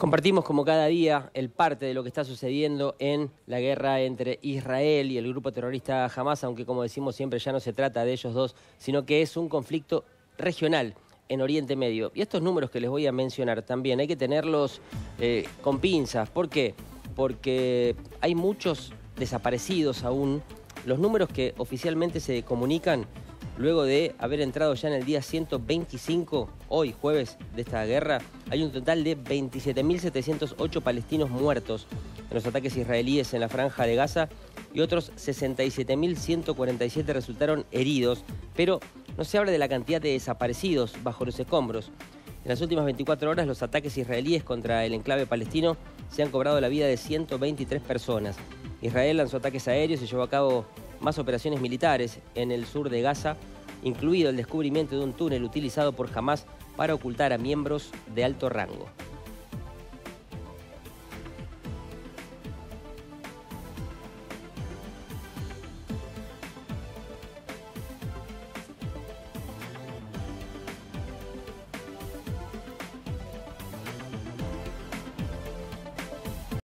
Compartimos como cada día el parte de lo que está sucediendo en la guerra entre Israel y el grupo terrorista Hamás, aunque como decimos siempre ya no se trata de ellos dos, sino que es un conflicto regional en Oriente Medio. Y estos números que les voy a mencionar también hay que tenerlos con pinzas. ¿Por qué? Porque hay muchos desaparecidos aún. Los números que oficialmente se comunican luego de haber entrado ya en el día 125, hoy jueves, de esta guerra, hay un total de 27.708 palestinos muertos en los ataques israelíes en la Franja de Gaza y otros 67.147 resultaron heridos, pero no se habla de la cantidad de desaparecidos bajo los escombros. En las últimas 24 horas, los ataques israelíes contra el enclave palestino se han cobrado la vida de 123 personas. Israel lanzó ataques aéreos y llevó a cabo más operaciones militares en el sur de Gaza, incluido el descubrimiento de un túnel utilizado por Hamás para ocultar a miembros de alto rango.